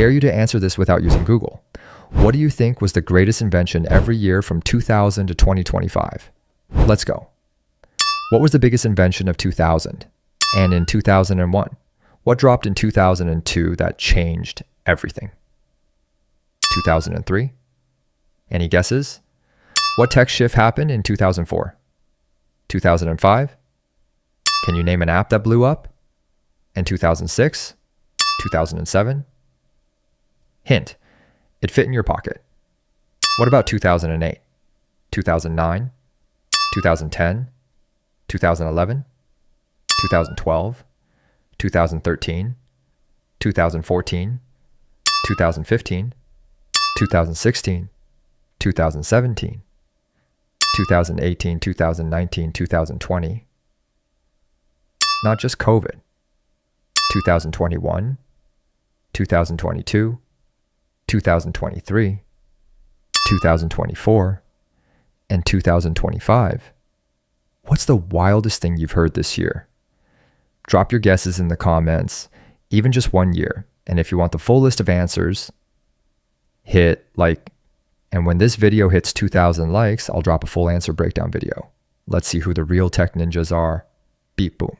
dare you to answer this without using Google. What do you think was the greatest invention every year from 2000 to 2025? Let's go. What was the biggest invention of 2000 and in 2001? What dropped in 2002 that changed everything? 2003? Any guesses? What tech shift happened in 2004? 2005? Can you name an app that blew up? And 2006? 2007? Hint, it fit in your pocket. What about 2008? 2009? 2010? 2011? 2012? 2013? 2014? 2015? 2016? 2017? 2018, 2019, 2020. Not just COVID. 2021, 2022, 2023, 2024, and 2025. What's the wildest thing you've heard this year? Drop your guesses in the comments, even just one year. And if you want the full list of answers, hit like. And when this video hits 2,000 likes, I'll drop a full answer breakdown video. Let's see who the real tech ninjas are. Beep boom.